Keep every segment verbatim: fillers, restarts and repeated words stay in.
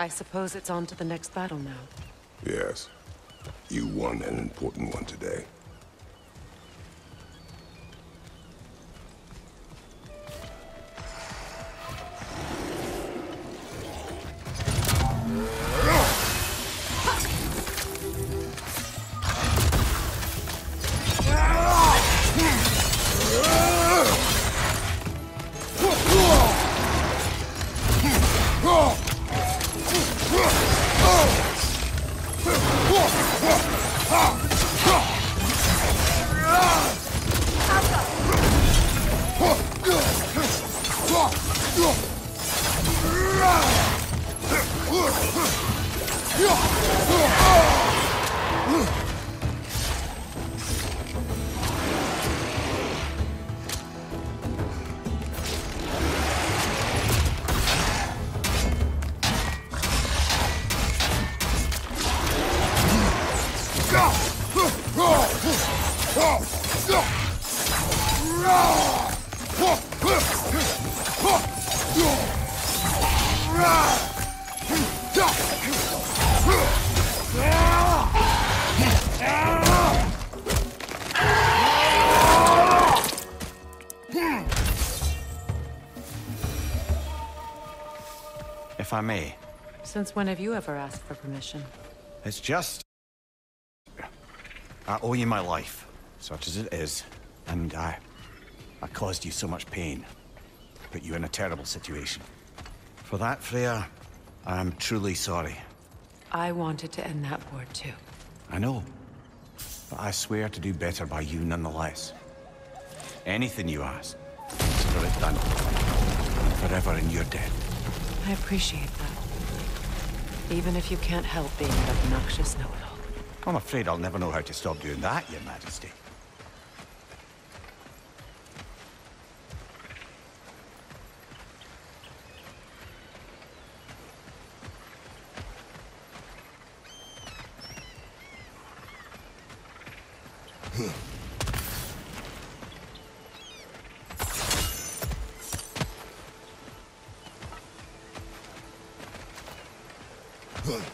I suppose it's on to the next battle now. Yes. You won an important one today. If I may. Since when have you ever asked for permission? It's just... I owe you my life, such as it is, and I... I caused you so much pain, put you in a terrible situation. For that, Freya, I am truly sorry. I wanted to end that war too. I know, but I swear to do better by you nonetheless. Anything you ask, consider it done. Forever in your debt. I appreciate that. Even if you can't help being an obnoxious know-it-all. I'm afraid I'll never know how to stop doing that, Your Majesty. Huh!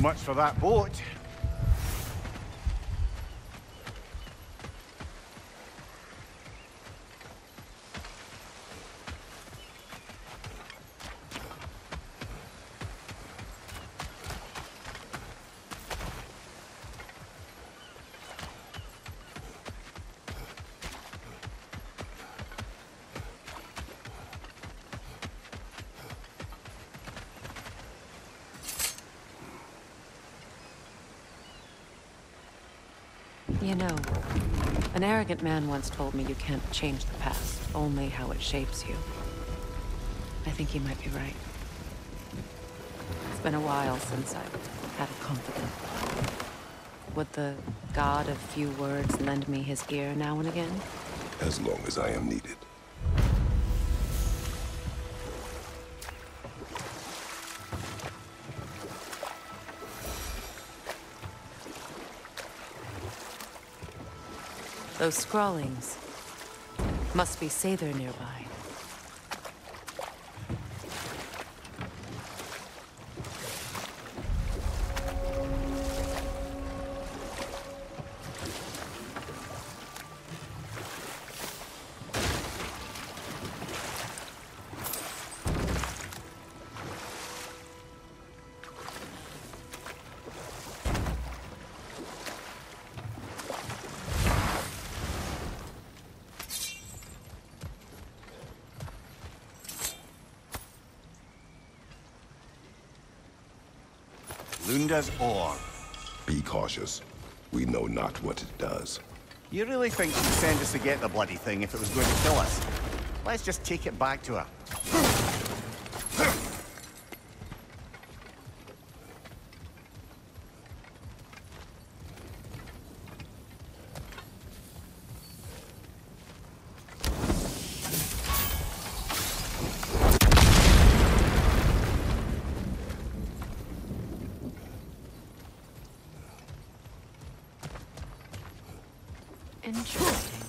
Much for that boat. You know, an arrogant man once told me you can't change the past, only how it shapes you. I think he might be right. It's been a while since I've had a confidant. Would the god of few words lend me his ear now and again? As long as I am needed. Those scrawlings must be Saether nearby. Lunda's ore. Be cautious. We know not what it does. You really think she'd send us to get the bloody thing if it was going to kill us? Let's just take it back to her. Interesting.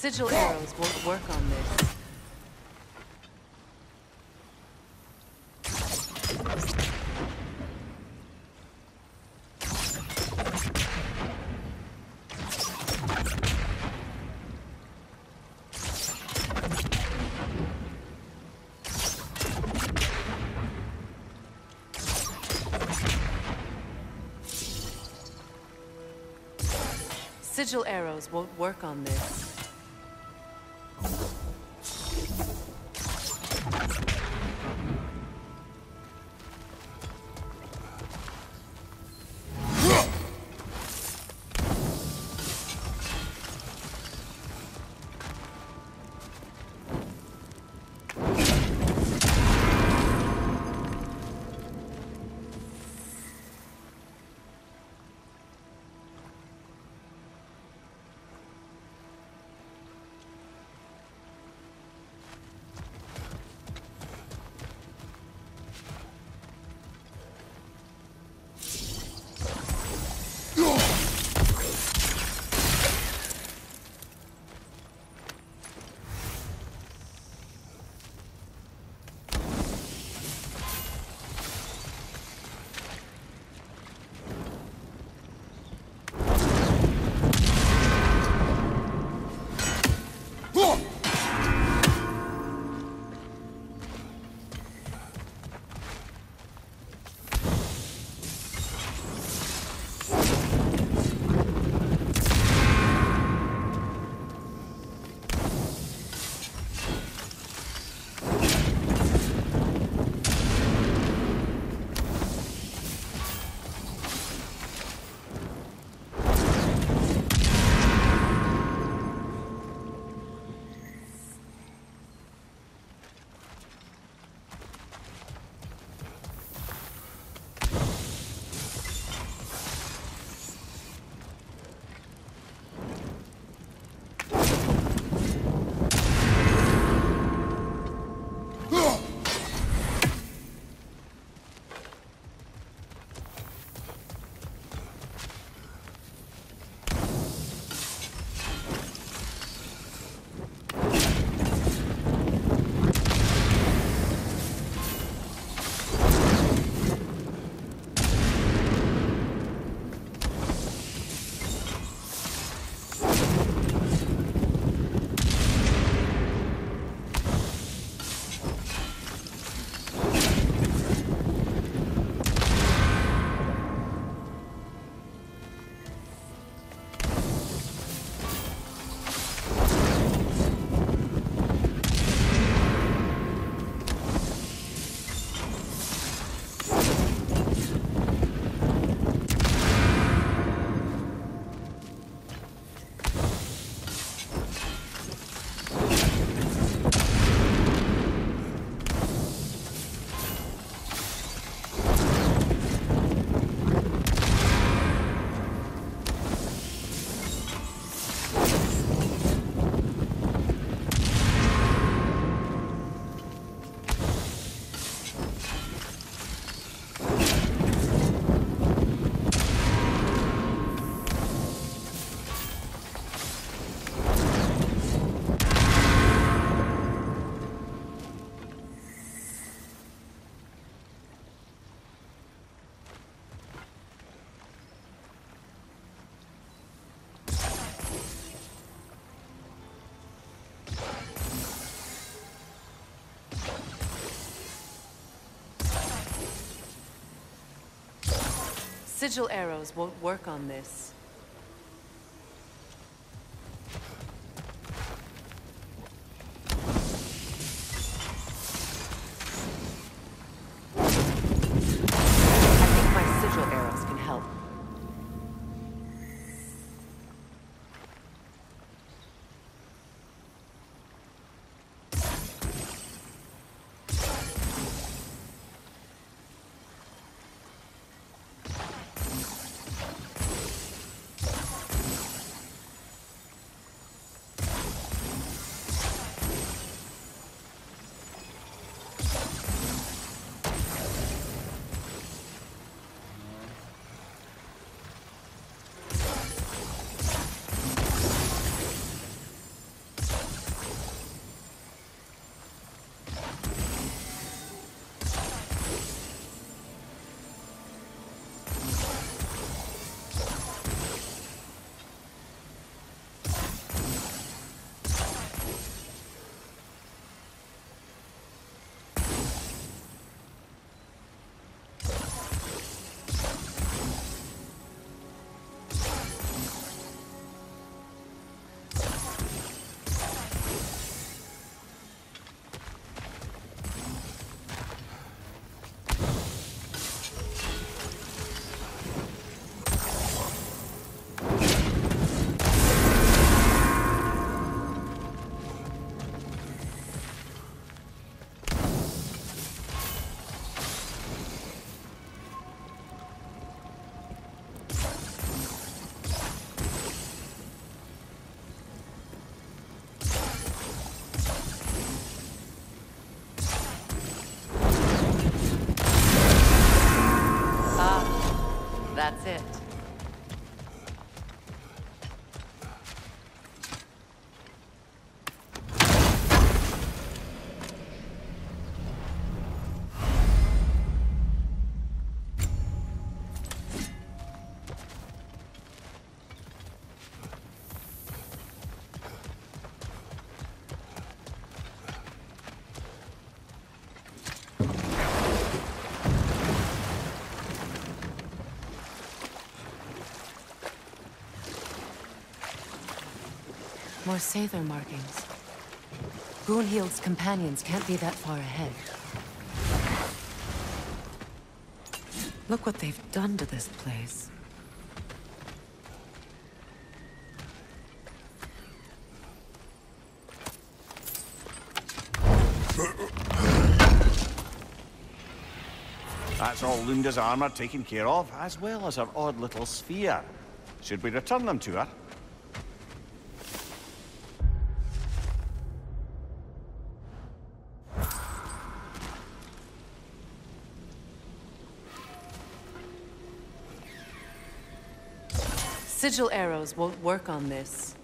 Sigil arrows won't work on this. Sigil arrows won't work on this. Sigil arrows won't work on this. I think my sigil arrows can help. more Sather markings. Brunhild's companions can't be that far ahead. Look what they've done to this place. That's all Lunda's armor taken care of, as well as her odd little sphere. Should we return them to her? Sigil arrows won't work on this.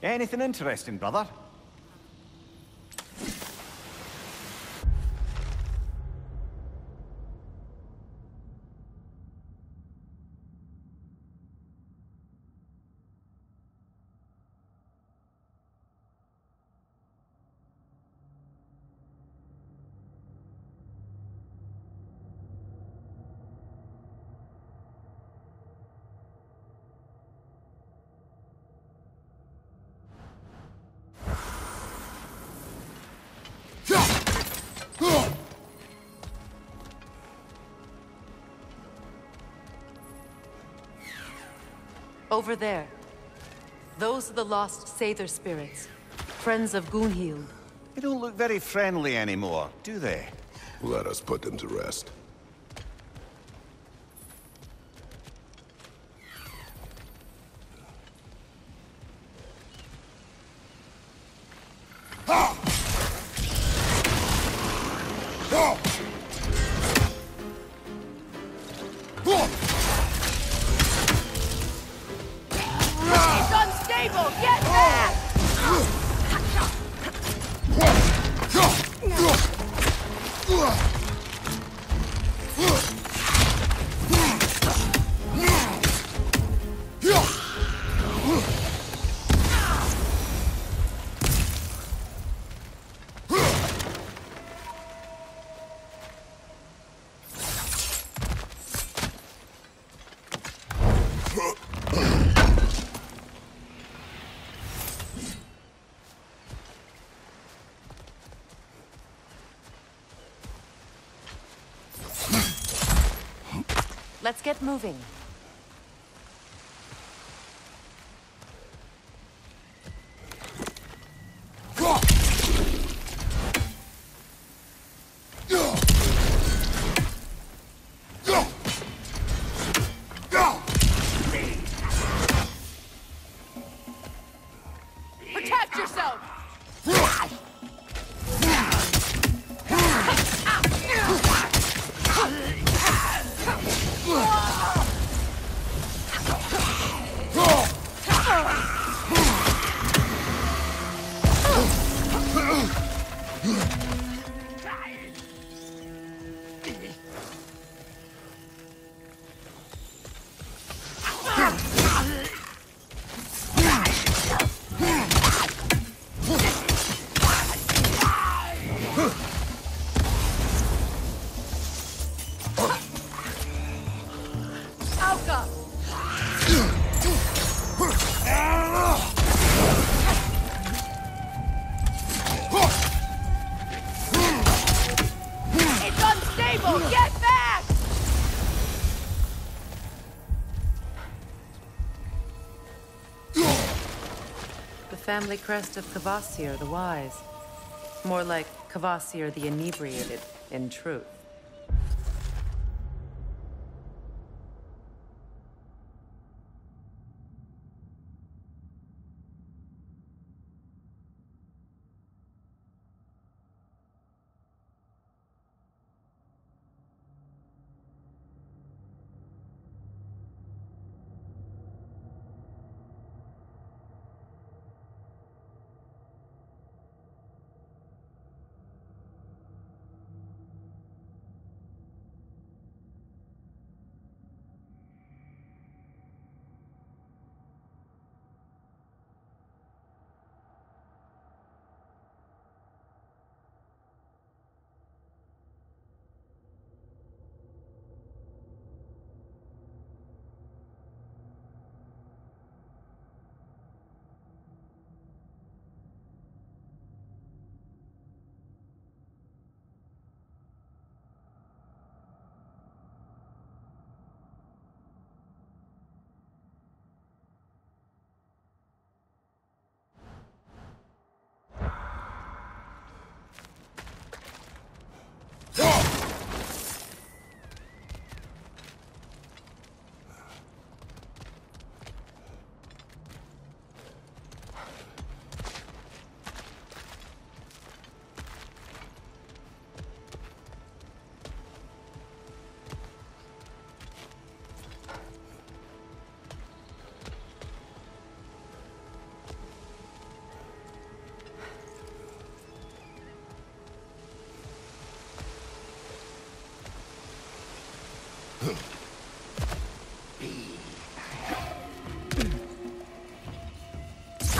Anything interesting, brother? Over there. Those are the lost Sather spirits. Friends of Gunnhild. They don't look very friendly anymore, do they? Let us put them to rest. Let's get moving. family crest of Kvasir the Wise. More like Kvasir the Inebriated, in truth.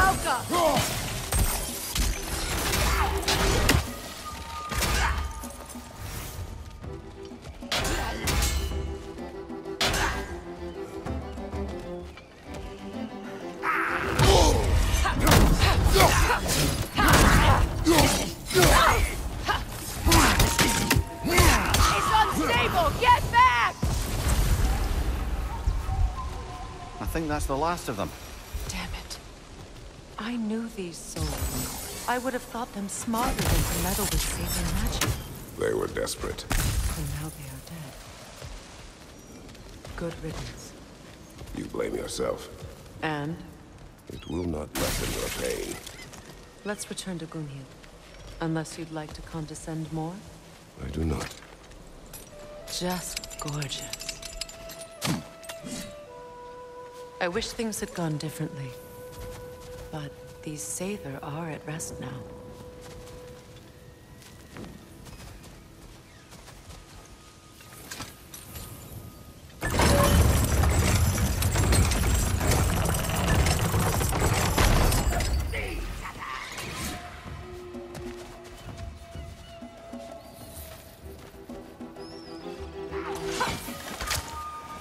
Alka! I think that's the last of them. Damn it. I knew these souls. I would have thought them smarter than to meddle with saving magic. They were desperate. And now they are dead. Good riddance. You blame yourself. And? It will not lessen your pain. Let's return to Gunnhild. Unless you'd like to condescend more? I do not. Just gorgeous. I wish things had gone differently, but these Saether are at rest now.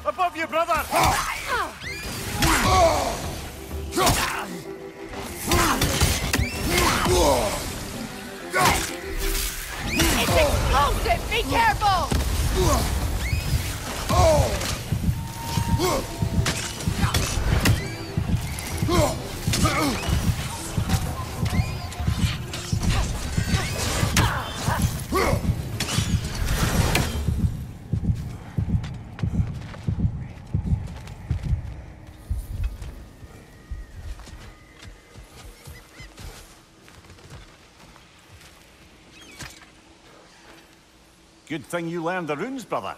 Above you, brother! Be careful! Good thing you learned the runes, brother.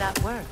that worked.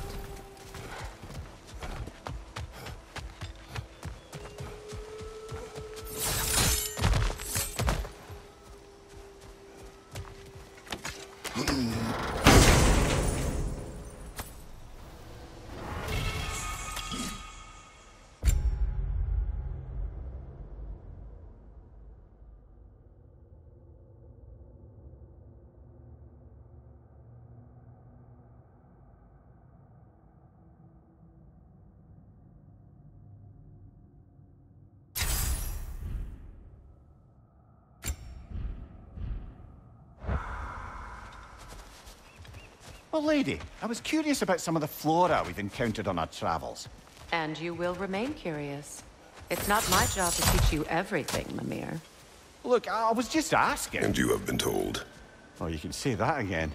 Well, lady, I was curious about some of the flora we've encountered on our travels. And you will remain curious. It's not my job to teach you everything, Mimir. Look, I was just asking. And you have been told. Oh, you can say that again.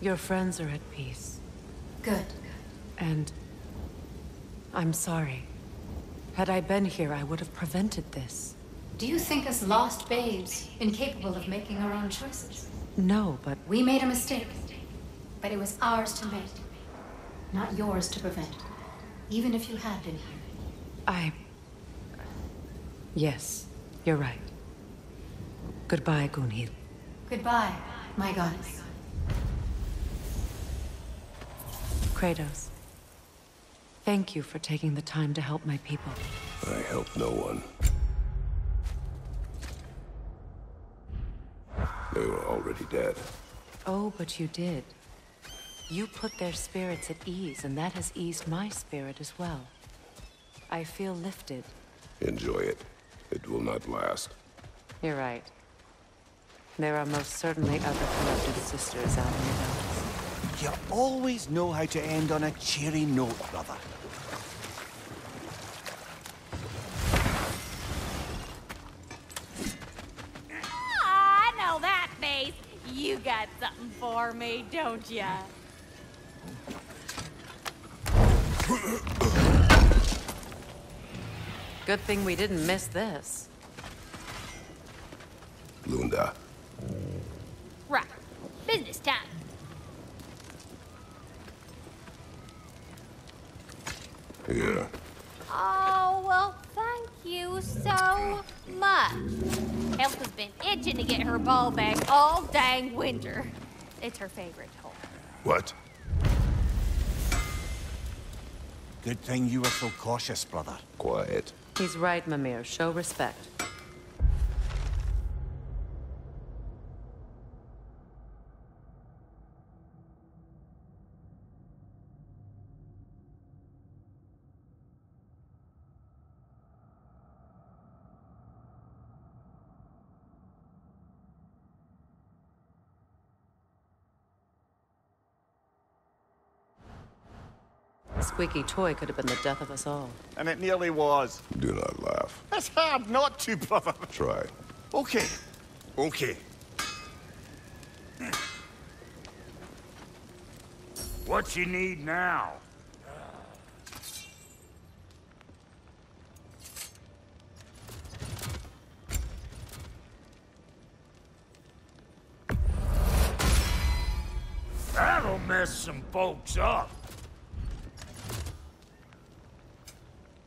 Your friends are at peace. Good. And I'm sorry. Had I been here, I would have prevented this. Do you think us lost babes, incapable of making our own choices? No, but... We made a mistake. But it was ours to make. Not yours to prevent. Even if you had been here. I... Yes, you're right. Goodbye, Gunnhild. Goodbye, my goddess. Kratos, thank you for taking the time to help my people. I help no one. They were already dead. Oh, but you did. You put their spirits at ease, and that has eased my spirit as well. I feel lifted. Enjoy it. It will not last. You're right. There are most certainly other corrupted sisters out in the dark. You always know how to end on a cheery note, brother. Ah, I know that face. You got something for me, don't ya? Good thing we didn't miss this. Lunda. Right. Business time. Yeah. Oh, well, thank you so much. Elsa's been itching to get her ball back all dang winter. It's her favorite toy. What? Good thing you were so cautious, brother. Quiet. He's right, Mimir. Show respect. Squeaky toy could have been the death of us all. And it nearly was. Do not laugh. It's hard not to, brother. Try. Okay. Okay. What you need now? That'll mess some folks up.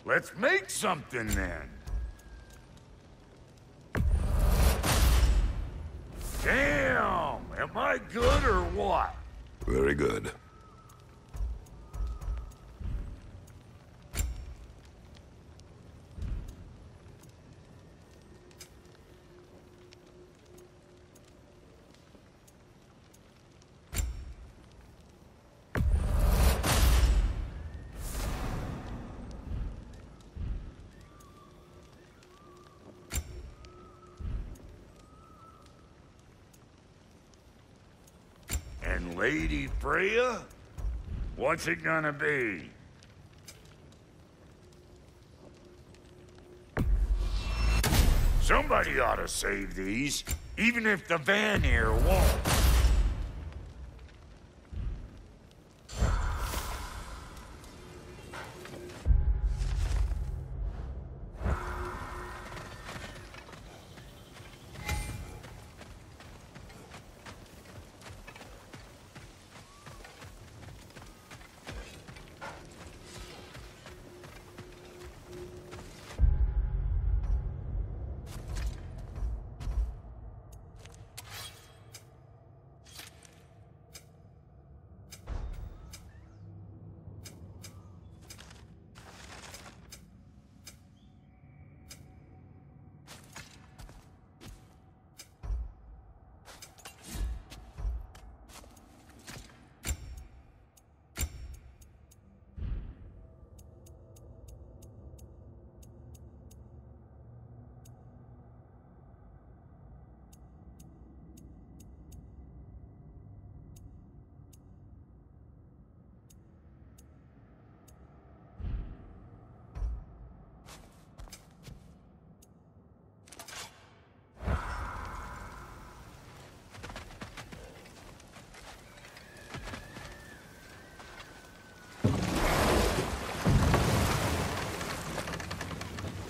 Let's make something, then. Damn! Am I good or what? Very good. Lady Freya? What's it gonna be? Somebody ought to save these, even if the Vanir won't.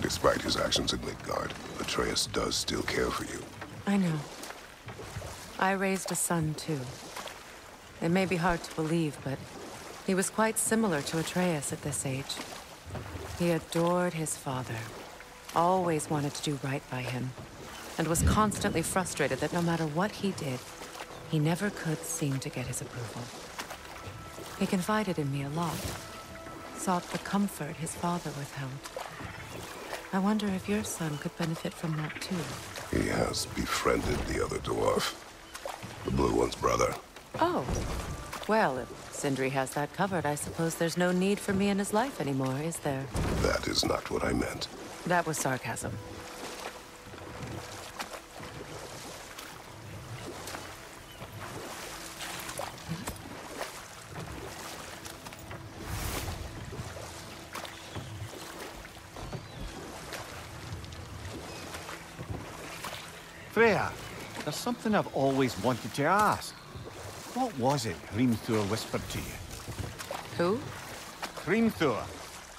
Despite his actions at Midgard, Atreus does still care for you. I know. I raised a son, too. It may be hard to believe, but he was quite similar to Atreus at this age. He adored his father, always wanted to do right by him, and was constantly frustrated that no matter what he did, he never could seem to get his approval. He confided in me a lot, sought the comfort his father withheld. I wonder if your son could benefit from that, too. He has befriended the other dwarf. The blue one's brother. Oh. Well, if Sindri has that covered, I suppose there's no need for me in his life anymore, is there? That is not what I meant. That was sarcasm. Freya, there's something I've always wanted to ask. What was it Hrimthur whispered to you? Who? Hrimthur,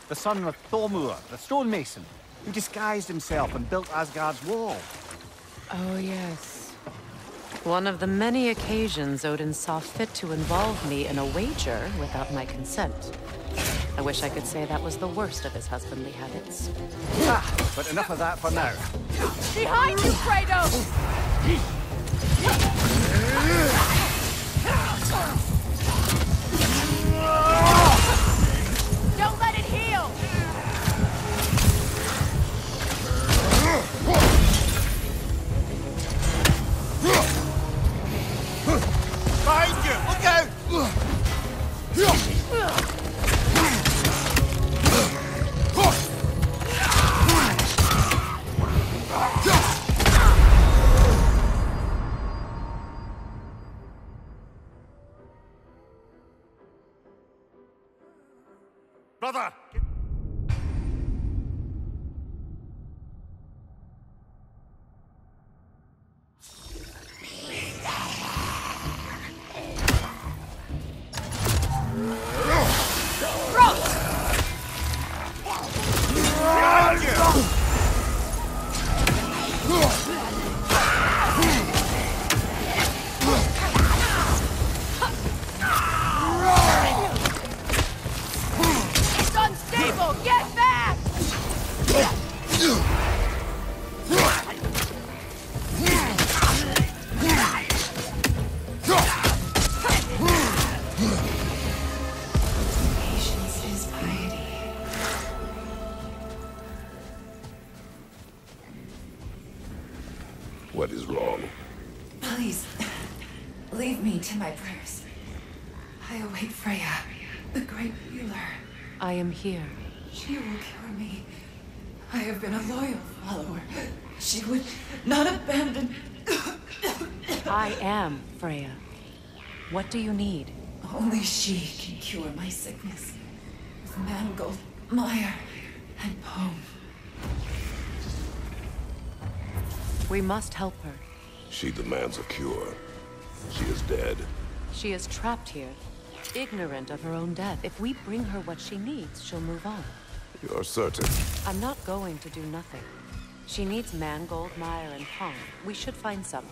the son of Thormur, the stonemason, who disguised himself and built Asgard's wall. Oh, yes. One of the many occasions Odin saw fit to involve me in a wager without my consent. I wish I could say that was the worst of his husbandly habits. Ah, but enough of that for now. Behind you, Kratos! Don't let it heal! Behind you! Look out! Brother! Here. She will cure me. I have been a loyal follower. She would not abandon... I am Freya. What do you need? Only she can cure my sickness. With mangold, mire, and home. We must help her. She demands a cure. She is dead. She is trapped here, ignorant of her own death. If we bring her what she needs, she'll move on. You're certain? I'm not going to do nothing. She needs mangold, mire, and palm. We should find some.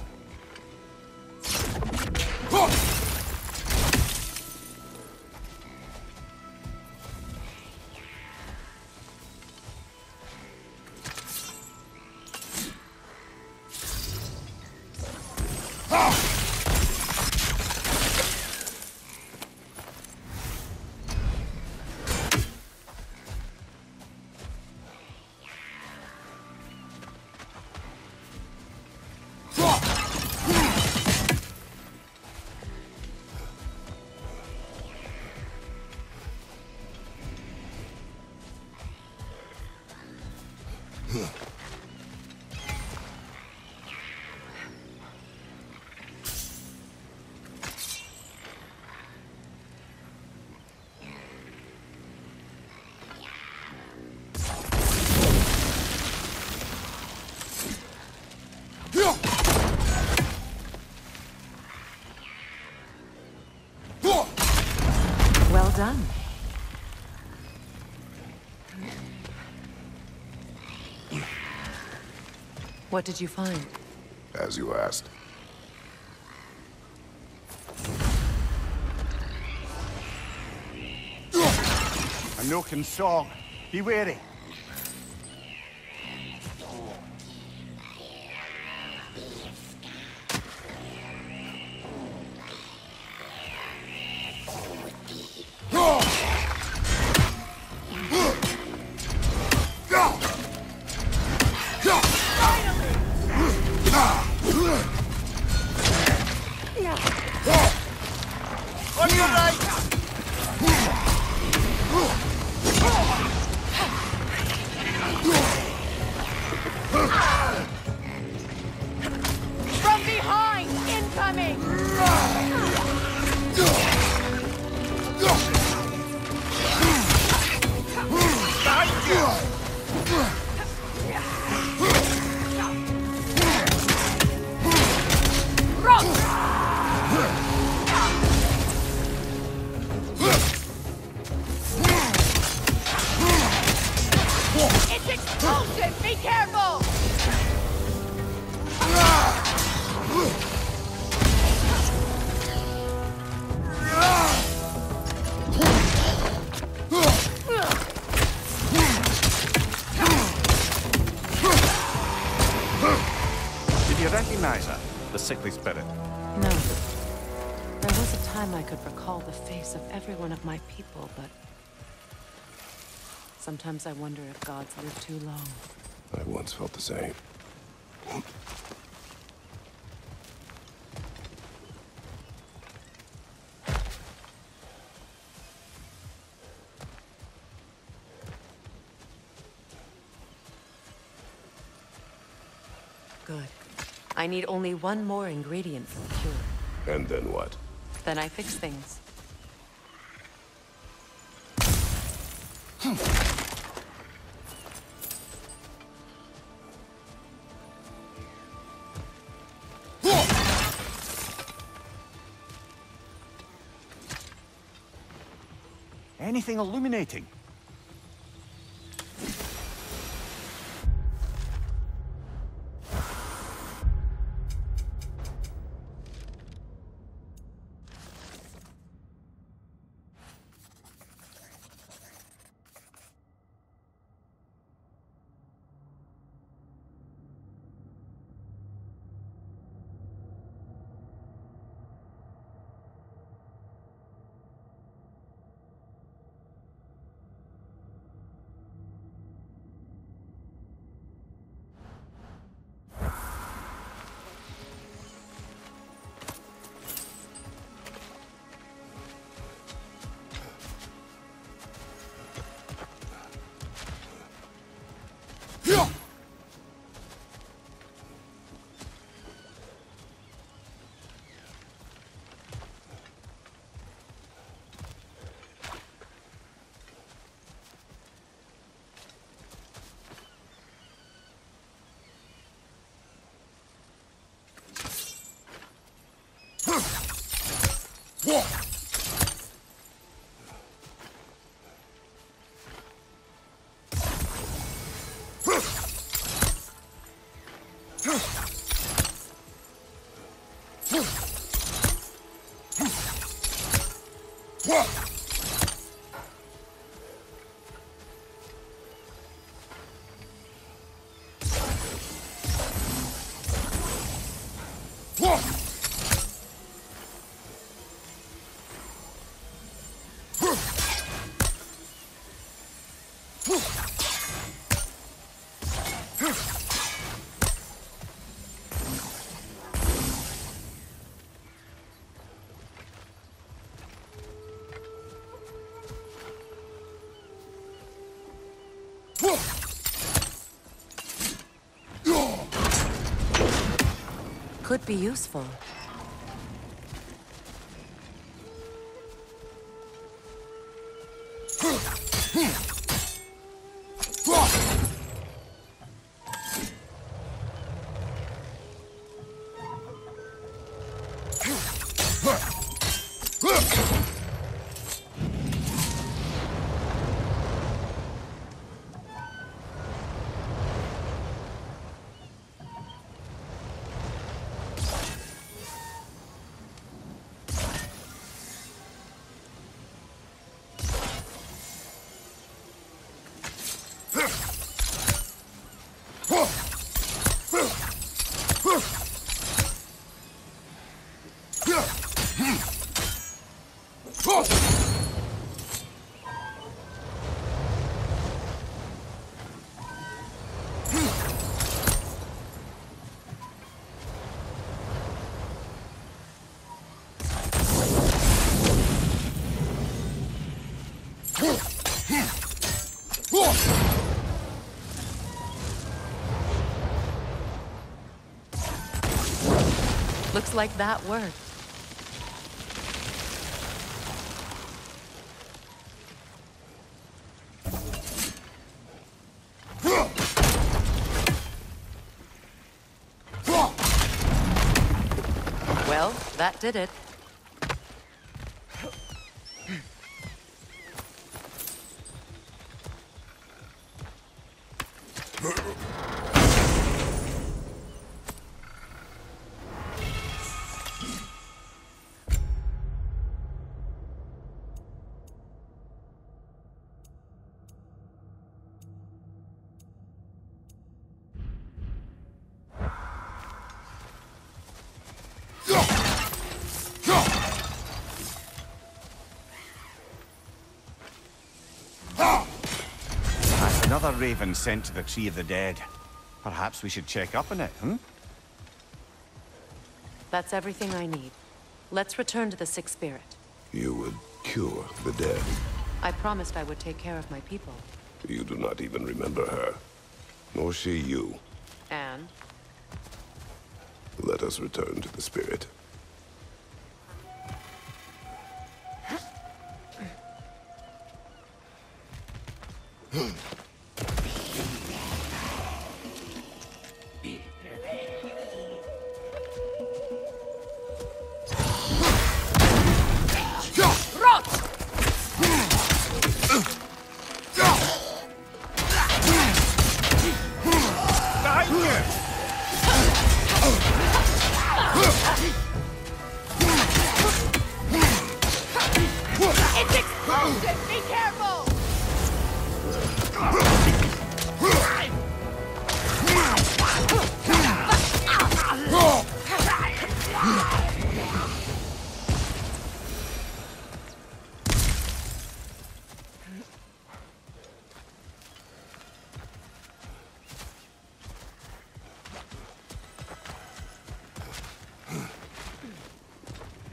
Done. What did you find? As you asked. A knocking song. Be wary. Sickly spirit. No. There was a time I could recall the face of every one of my people, but sometimes I wonder if gods live too long. I once felt the same. Good. I need only one more ingredient for the cure. And then what? Then I fix things. Anything illuminating? Could be useful. Looks like that worked. Well, that did it. Another raven sent to the Tree of the Dead. Perhaps we should check up on it, hmm? That's everything I need. Let's return to the Sixth Spirit. You would cure the dead? I promised I would take care of my people. You do not even remember her. Nor she you. And? Let us return to the Spirit.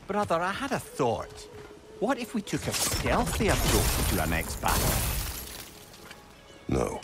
Brother, I had a thought. What if we took a stealthy approach to our next battle? No.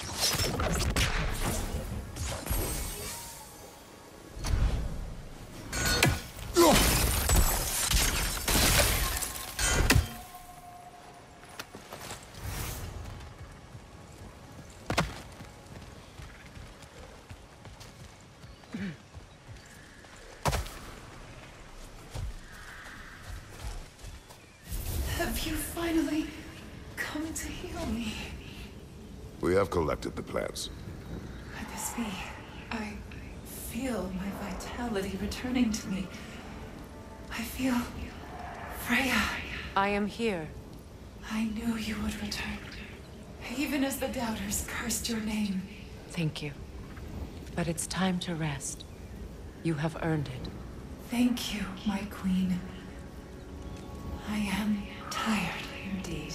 I've collected the plants. Let this be. I feel my vitality returning to me. I feel... Freya. I am here. I knew you would return. Even as the doubters cursed your name. Thank you. But it's time to rest. You have earned it. Thank you, my queen. I am tired indeed.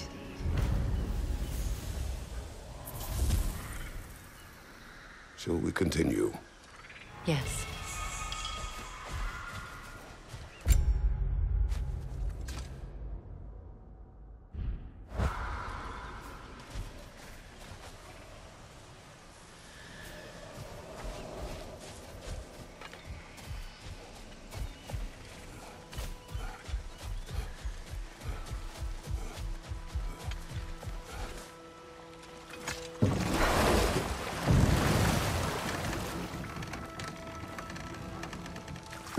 Shall we continue? Yes.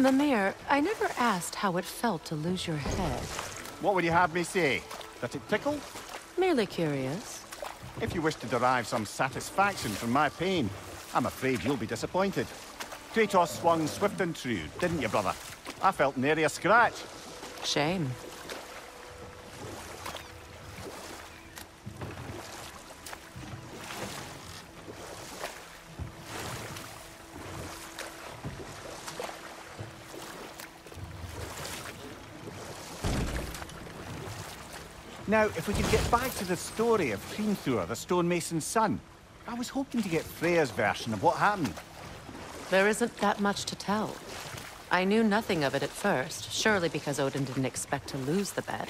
Mimir, I never asked how it felt to lose your head. What would you have me say? That it tickled? Merely curious. If you wish to derive some satisfaction from my pain, I'm afraid you'll be disappointed. Kratos swung swift and true, didn't you, brother? I felt nary a scratch. Shame. Now, if we could get back to the story of Hrimthur, the stonemason's son. I was hoping to get Freya's version of what happened. There isn't that much to tell. I knew nothing of it at first, surely because Odin didn't expect to lose the bet.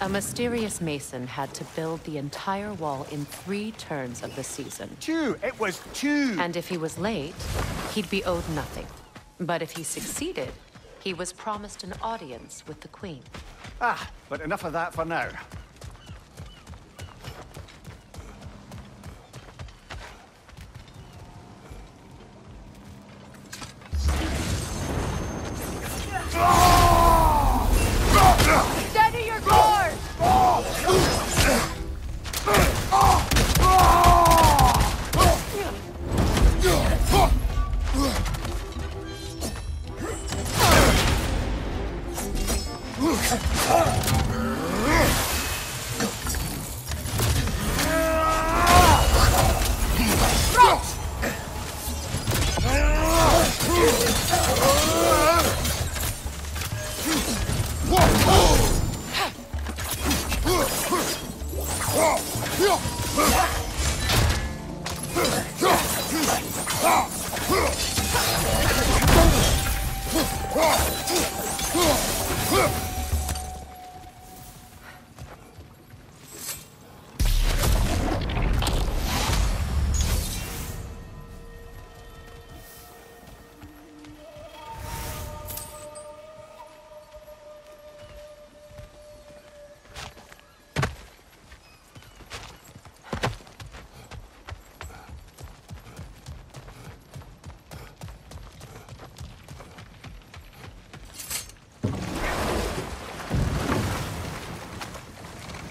A mysterious mason had to build the entire wall in three turns of the season. Two! It was two! And if he was late, he'd be owed nothing. But if he succeeded, he was promised an audience with the queen. Ah, but enough of that for now. Steady your guard!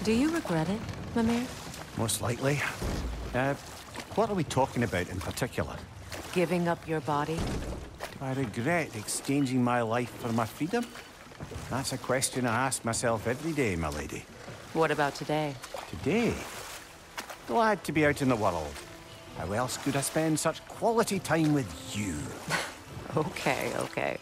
Do you regret it, Mimir? Most likely. Uh, what are we talking about in particular? Giving up your body? Do I regret exchanging my life for my freedom? That's a question I ask myself every day, my lady. What about today? Today? Glad to be out in the world. How else could I spend such quality time with you? Okay, okay.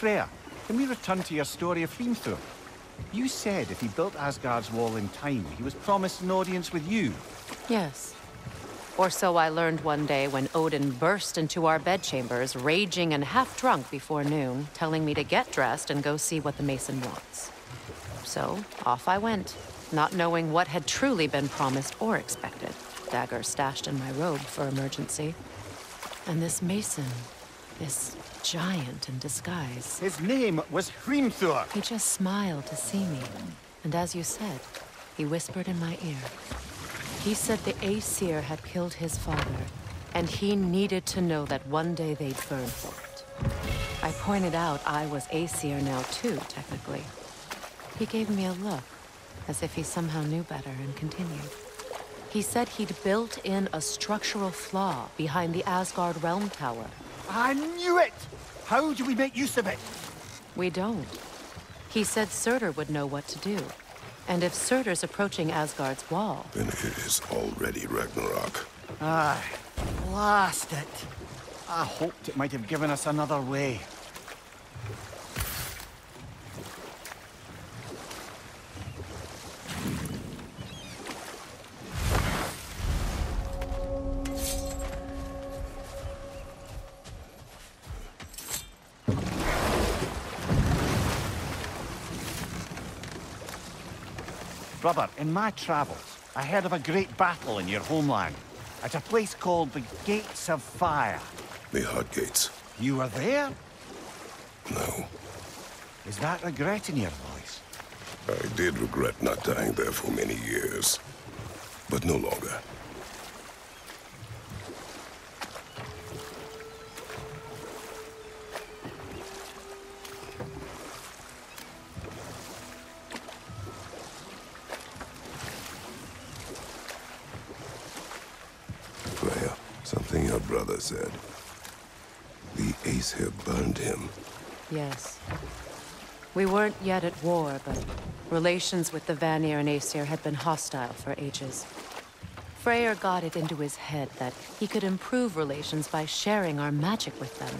Freya, can we return to your story of Hrimthur? You said if he built Asgard's wall in time, he was promised an audience with you. Yes. Or so I learned one day when Odin burst into our bedchambers, raging and half-drunk before noon, telling me to get dressed and go see what the mason wants. So, off I went, not knowing what had truly been promised or expected. Dagger stashed in my robe for emergency. And this mason, this giant in disguise... His name was Hrimthur! He just smiled to see me. And as you said, he whispered in my ear. He said the Aesir had killed his father, and he needed to know that one day they'd burn for it. I pointed out I was Aesir now too, technically. He gave me a look, as if he somehow knew better, and continued. He said he'd built in a structural flaw behind the Asgard Realm Tower. I knew it! How do we make use of it? We don't. He said Surtur would know what to do. And if Surtur's approaching Asgard's wall... Then it is already Ragnarok. Ah, blast it. I hoped it might have given us another way. Brother, in my travels, I heard of a great battle in your homeland, at a place called the Gates of Fire. The Hot Gates. You were there? No. Is that regret in your voice? I did regret not dying there for many years, but no longer. Said. The Aesir burned him. Yes. We weren't yet at war, but relations with the Vanir and Aesir had been hostile for ages. Freyr got it into his head that he could improve relations by sharing our magic with them.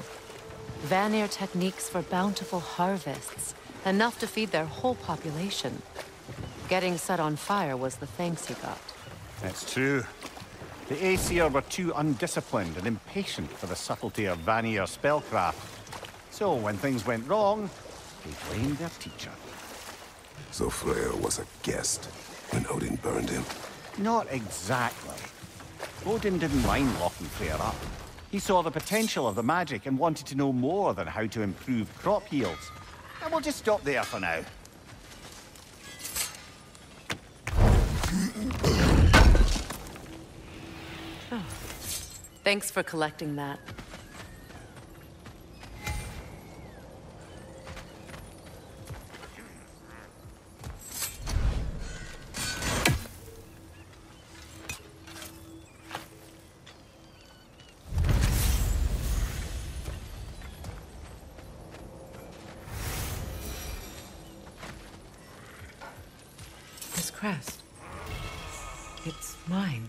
Vanir techniques for bountiful harvests, enough to feed their whole population. Getting set on fire was the thanks he got. That's true. The Aesir were too undisciplined and impatient for the subtlety of Vanir spellcraft. So when things went wrong, they blamed their teacher. So Freyr was a guest when Odin burned him? Not exactly. Odin didn't mind locking Freyr up. He saw the potential of the magic and wanted to know more than how to improve crop yields. And we'll just stop there for now. Thanks for collecting that. This crest, it's mine.